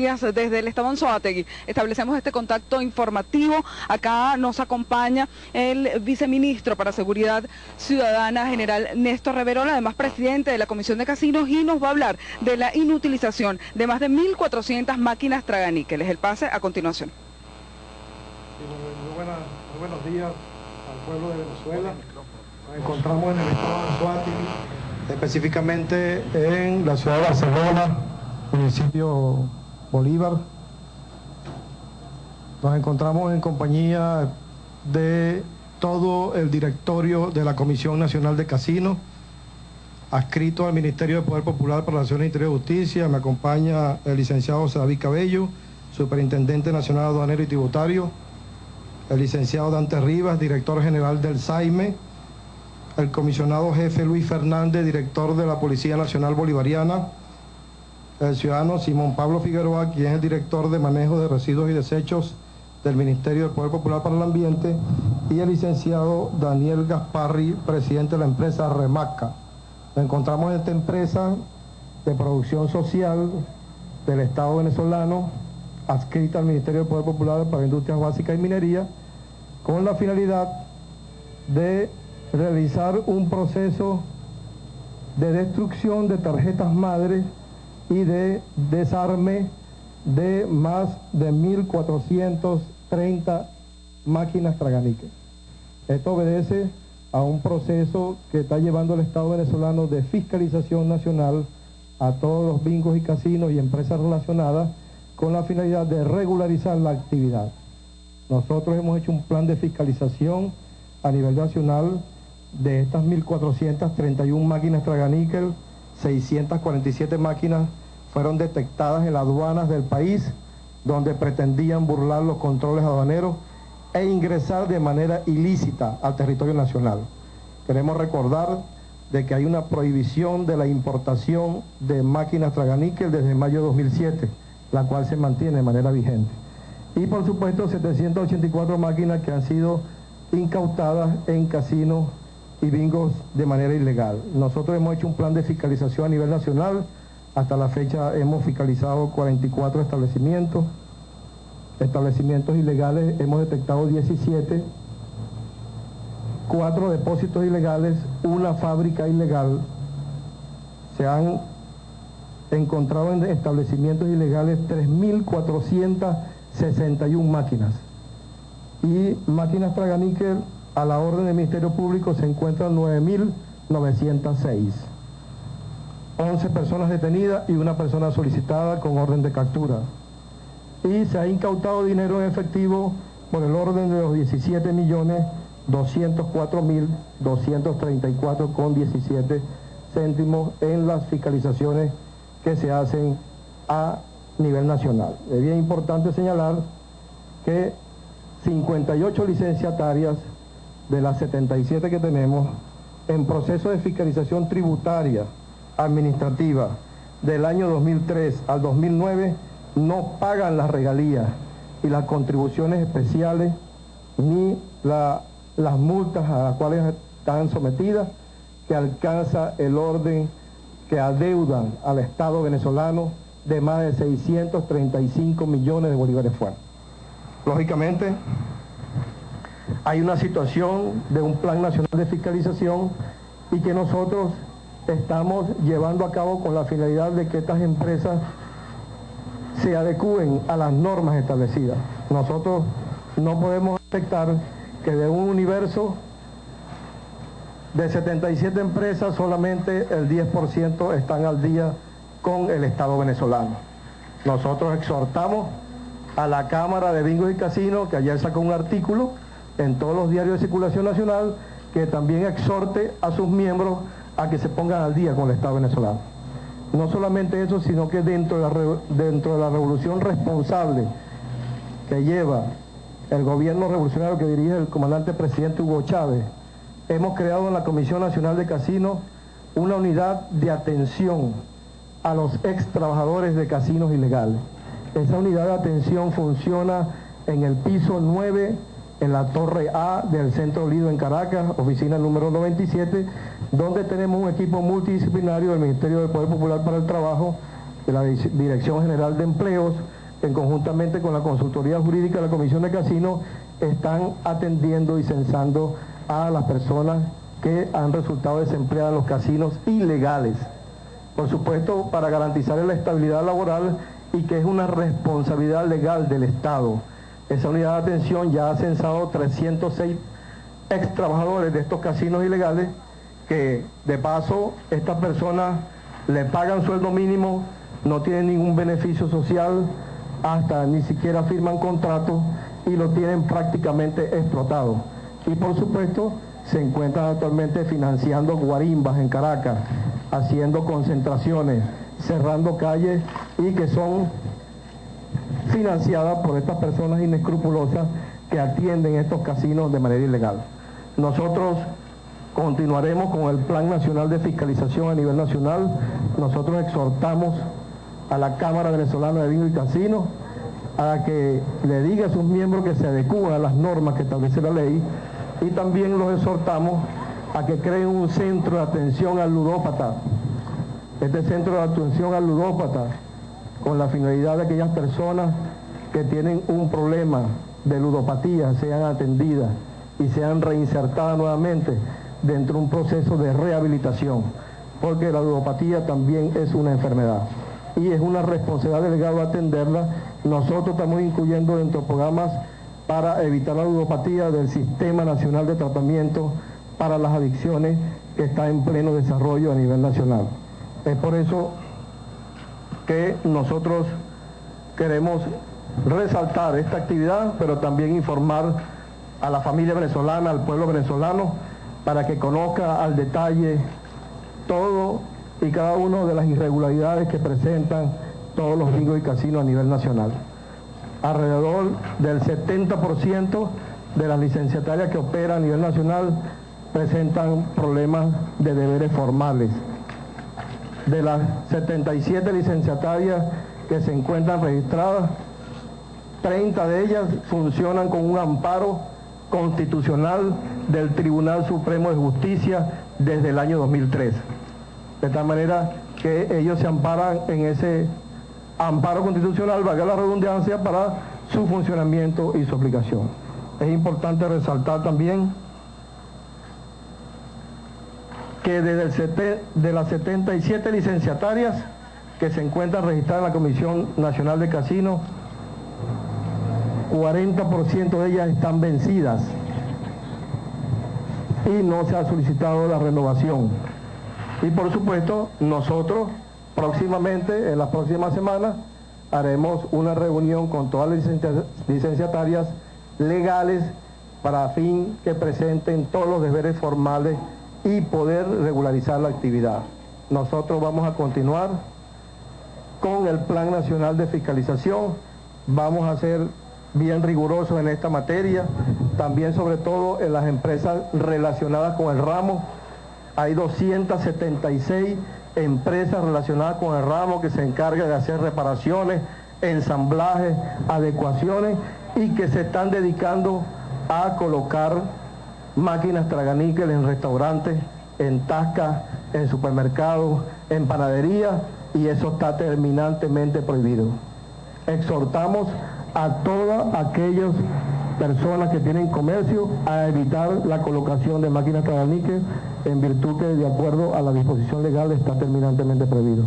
Desde el Estaban Soategui establecemos este contacto informativo. Acá nos acompaña el viceministro para Seguridad Ciudadana, general Néstor Reverón, además presidente de la Comisión de Casinos, y nos va a hablar de la inutilización de más de 1.400 máquinas traganíqueles. El pase a continuación. Muy buenos días al pueblo de Venezuela. Nos encontramos en el estado de Anzoátegui, específicamente en la ciudad de Barcelona, municipio Bolívar. Nos encontramos en compañía de todo el directorio de la Comisión Nacional de Casinos, adscrito al Ministerio de Poder Popular para Relaciones Interiores y Justicia. Me acompaña el licenciado José David Cabello, Superintendente Nacional Aduanero y Tributario, el licenciado Dante Rivas, Director General del Saime, el comisionado jefe Luis Fernández, Director de la Policía Nacional Bolivariana, el ciudadano Simón Pablo Figueroa, quien es el director de manejo de residuos y desechos del Ministerio del Poder Popular para el Ambiente, y el licenciado Daniel Gasparri, presidente de la empresa Remaca. Nos encontramos en esta empresa de producción social del Estado venezolano, adscrita al Ministerio del Poder Popular para Industrias Básicas y Minería, con la finalidad de realizar un proceso de destrucción de tarjetas madres y de desarme de más de 1.430 máquinas traganíqueles. Esto obedece a un proceso que está llevando el Estado venezolano de fiscalización nacional a todos los bingos y casinos y empresas relacionadas, con la finalidad de regularizar la actividad. Nosotros hemos hecho un plan de fiscalización a nivel nacional de estas 1.431 máquinas traganíquel. 647 máquinas fueron detectadas en las aduanas del país, donde pretendían burlar los controles aduaneros e ingresar de manera ilícita al territorio nacional. Queremos recordar de que hay una prohibición de la importación de máquinas traganíquel desde mayo de 2007, la cual se mantiene de manera vigente. Y por supuesto 784 máquinas que han sido incautadas en casinos y bingos de manera ilegal. Nosotros hemos hecho un plan de fiscalización a nivel nacional. Hasta la fecha hemos fiscalizado 44 establecimientos ilegales, hemos detectado 17, 4 depósitos ilegales, una fábrica ilegal. Se han encontrado en establecimientos ilegales 3.461 máquinas. Y máquinas traganíquel a la orden del Ministerio Público se encuentran 9.906. 11 personas detenidas y una persona solicitada con orden de captura. Y se ha incautado dinero en efectivo por el orden de los 17.204.234,17 céntimos en las fiscalizaciones que se hacen a nivel nacional. Es bien importante señalar que 58 licenciatarias de las 77 que tenemos, en proceso de fiscalización tributaria administrativa del año 2003 al 2009, no pagan las regalías y las contribuciones especiales ni las multas a las cuales están sometidas, que alcanza el orden que adeudan al Estado venezolano de más de 635 millones de bolívares fuera. Lógicamente, hay una situación de un plan nacional de fiscalización y que nosotros estamos llevando a cabo con la finalidad de que estas empresas se adecúen a las normas establecidas. Nosotros no podemos aceptar que de un universo de 77 empresas solamente el 10% están al día con el Estado venezolano. Nosotros exhortamos a la Cámara de Bingos y Casinos, que ayer sacó un artículo en todos los diarios de circulación nacional, que también exhorte a sus miembros a que se pongan al día con el Estado venezolano. No solamente eso, sino que dentro de la revolución responsable que lleva el gobierno revolucionario que dirige el comandante presidente Hugo Chávez, hemos creado en la Comisión Nacional de Casinos una unidad de atención a los ex trabajadores de casinos ilegales. Esa unidad de atención funciona en el piso 9, en la Torre A del Centro Lido en Caracas, oficina número 97, donde tenemos un equipo multidisciplinario del Ministerio del Poder Popular para el Trabajo, de la Dirección General de Empleos, en conjuntamente con la Consultoría Jurídica de la Comisión de Casinos, están atendiendo y censando a las personas que han resultado desempleadas en los casinos ilegales. Por supuesto, para garantizar la estabilidad laboral y que es una responsabilidad legal del Estado. Esa unidad de atención ya ha censado 306 ex trabajadores de estos casinos ilegales, que de paso estas personas le pagan sueldo mínimo, no tienen ningún beneficio social, hasta ni siquiera firman contratos y lo tienen prácticamente explotado. Y por supuesto se encuentran actualmente financiando guarimbas en Caracas, haciendo concentraciones, cerrando calles, y que son financiadas por estas personas inescrupulosas que atienden estos casinos de manera ilegal. Nosotros continuaremos con el Plan Nacional de Fiscalización a nivel nacional. Nosotros exhortamos a la Cámara Venezolana de Vinos y Casinos a que le diga a sus miembros que se adecúen a las normas que establece la ley, y también los exhortamos a que creen un centro de atención al ludópata. Este centro de atención al ludópata, con la finalidad de aquellas personas que tienen un problema de ludopatía, sean atendidas y sean reinsertadas nuevamente dentro de un proceso de rehabilitación, porque la ludopatía también es una enfermedad y es una responsabilidad del Estado atenderla. Nosotros estamos incluyendo dentro de programas para evitar la ludopatía del Sistema Nacional de Tratamiento para las Adicciones, que está en pleno desarrollo a nivel nacional. Es por eso que nosotros queremos resaltar esta actividad, pero también informar a la familia venezolana, al pueblo venezolano, para que conozca al detalle todo y cada una de las irregularidades que presentan todos los vinos y casinos a nivel nacional. Alrededor del 70% de las licenciatarias que operan a nivel nacional presentan problemas de deberes formales. De las 77 licenciatarias que se encuentran registradas, 30 de ellas funcionan con un amparo constitucional del Tribunal Supremo de Justicia desde el año 2003. De tal manera que ellos se amparan en ese amparo constitucional, valga la redundancia, para su funcionamiento y su aplicación. Es importante resaltar también que de las 77 licenciatarias que se encuentran registradas en la Comisión Nacional de Casinos, 40% de ellas están vencidas y no se ha solicitado la renovación. Y por supuesto, nosotros próximamente, en las próximas semanas, haremos una reunión con todas las licenciatarias legales para fin que presenten todos los deberes formales y poder regularizar la actividad. Nosotros vamos a continuar con el Plan Nacional de Fiscalización, vamos a ser bien rigurosos en esta materia, también sobre todo en las empresas relacionadas con el ramo. Hay 276 empresas relacionadas con el ramo que se encargan de hacer reparaciones, ensamblajes, adecuaciones, y que se están dedicando a colocar máquinas traganíquel en restaurantes, en tascas, en supermercados, en panaderías, y eso está terminantemente prohibido. Exhortamos a todas aquellas personas que tienen comercio a evitar la colocación de máquinas traganíquel, en virtud que, de acuerdo a la disposición legal, está terminantemente prohibido.